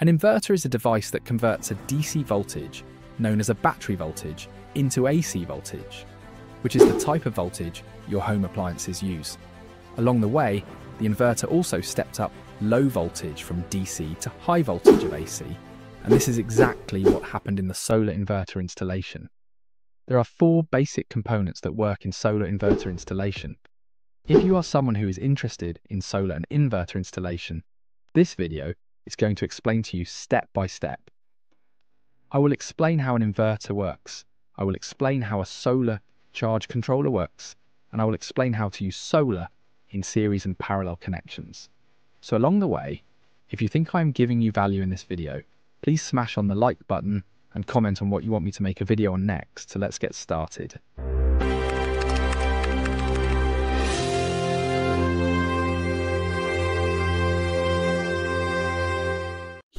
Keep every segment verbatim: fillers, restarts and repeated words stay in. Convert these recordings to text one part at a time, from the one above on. An inverter is a device that converts a D C voltage, known as a battery voltage, into A C voltage, which is the type of voltage your home appliances use. Along the way, the inverter also stepped up low voltage from D C to high voltage of A C, and this is exactly what happened in the solar inverter installation. There are four basic components that work in solar inverter installation. If you are someone who is interested in solar and inverter installation, this video is going to explain to you step by step. I will explain how an inverter works, I will explain how a solar charge controller works, and I will explain how to use solar in series and parallel connections. So along the way, if you think I'm giving you value in this video, please smash on the like button and comment on what you want me to make a video on next. So let's get started.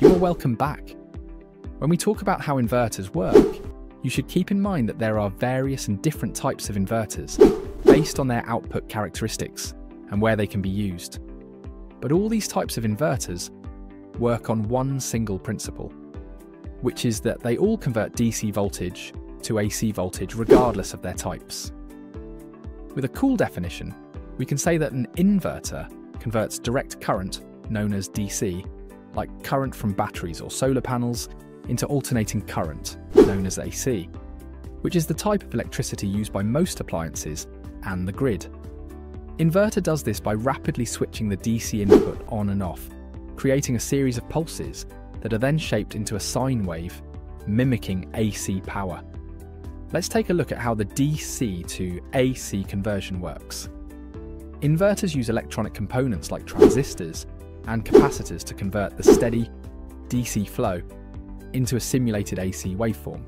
You are welcome back. When we talk about how inverters work, you should keep in mind that there are various and different types of inverters based on their output characteristics and where they can be used. But all these types of inverters work on one single principle, which is that they all convert D C voltage to A C voltage regardless of their types. With a cool definition, we can say that an inverter converts direct current, known as D C, like current from batteries or solar panels, into alternating current, known as A C, which is the type of electricity used by most appliances and the grid. Inverter does this by rapidly switching the D C input on and off, creating a series of pulses that are then shaped into a sine wave, mimicking A C power. Let's take a look at how the D C to A C conversion works. Inverters use electronic components like transistors and capacitors to convert the steady D C flow into a simulated A C waveform.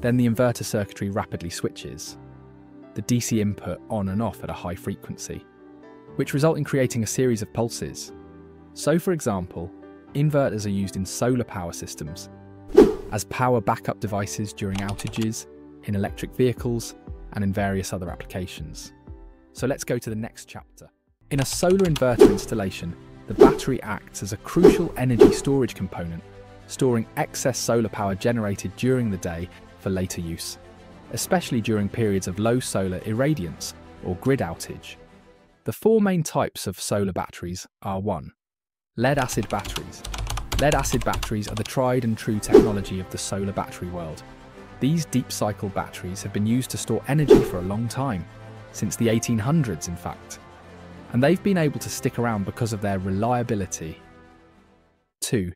Then the inverter circuitry rapidly switches the D C input on and off at a high frequency, which result in creating a series of pulses. So for example, inverters are used in solar power systems, as power backup devices during outages, in electric vehicles, and in various other applications. So let's go to the next chapter. In a solar inverter installation, the battery acts as a crucial energy storage component, storing excess solar power generated during the day for later use, especially during periods of low solar irradiance or grid outage. The four main types of solar batteries are one. Lead-acid batteries. Lead-acid batteries are the tried and true technology of the solar battery world. These deep-cycle batteries have been used to store energy for a long time, since the eighteen hundreds in fact, and they've been able to stick around because of their reliability. two.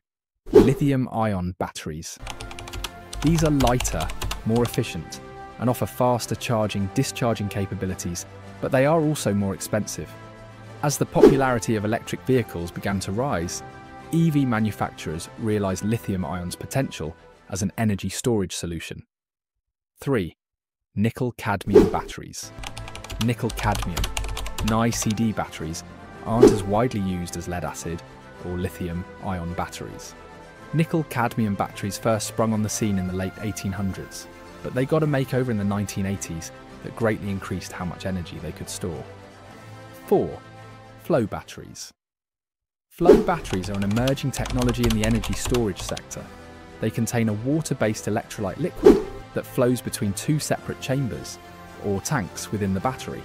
Lithium-ion batteries. These are lighter, more efficient, and offer faster charging, discharging capabilities, but they are also more expensive. As the popularity of electric vehicles began to rise, E V manufacturers realized lithium-ion's potential as an energy storage solution. three. Nickel-cadmium batteries. Nickel-cadmium, N I C D batteries, aren't as widely used as lead-acid or lithium-ion batteries. Nickel-cadmium batteries first sprung on the scene in the late eighteen hundreds, but they got a makeover in the nineteen eighties that greatly increased how much energy they could store. four. Flow batteries. Flow batteries are an emerging technology in the energy storage sector. They contain a water-based electrolyte liquid that flows between two separate chambers, or tanks, within the battery.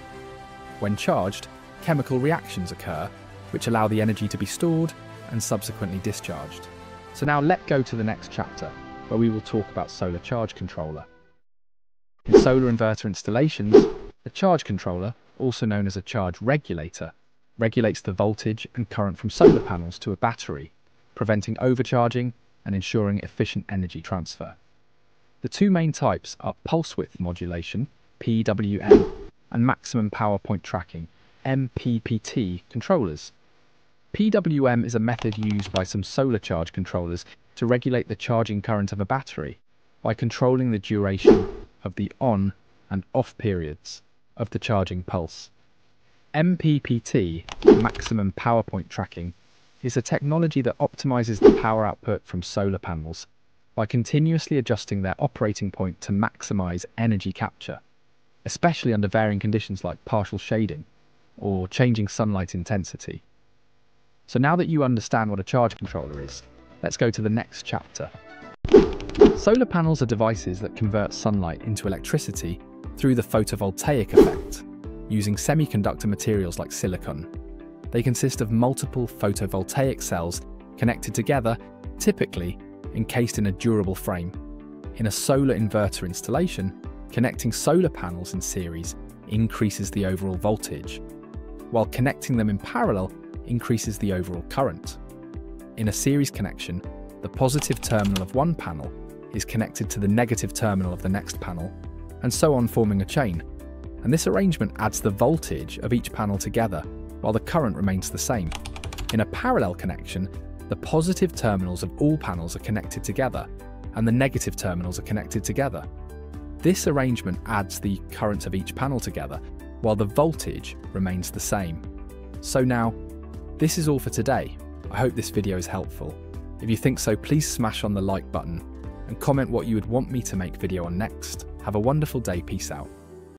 When charged, chemical reactions occur, which allow the energy to be stored and subsequently discharged. So now let's go to the next chapter, where we will talk about solar charge controller. In solar inverter installations, the charge controller, also known as a charge regulator, regulates the voltage and current from solar panels to a battery, preventing overcharging and ensuring efficient energy transfer. The two main types are pulse width modulation, P W M, and maximum power point tracking, M P P T, controllers. P W M is a method used by some solar charge controllers to regulate the charging current of a battery by controlling the duration of the on and off periods of the charging pulse. M P P T, maximum power point tracking, is a technology that optimizes the power output from solar panels by continuously adjusting their operating point to maximize energy capture, especially under varying conditions like partial shading or changing sunlight intensity. So now that you understand what a charge controller is, Let's go to the next chapter. Solar panels are devices that convert sunlight into electricity through the photovoltaic effect, using semiconductor materials like silicon. They consist of multiple photovoltaic cells connected together, typically encased in a durable frame. In a solar inverter installation, connecting solar panels in series increases the overall voltage, while connecting them in parallel increases the overall current. In a series connection, the positive terminal of one panel is connected to the negative terminal of the next panel, and so on, forming a chain. And this arrangement adds the voltage of each panel together, while the current remains the same. In a parallel connection, the positive terminals of all panels are connected together, and the negative terminals are connected together. This arrangement adds the current of each panel together, while the voltage remains the same. So now, this is all for today. I hope this video is helpful. If you think so, please smash on the like button and comment what you would want me to make video on next. Have a wonderful day. Peace out.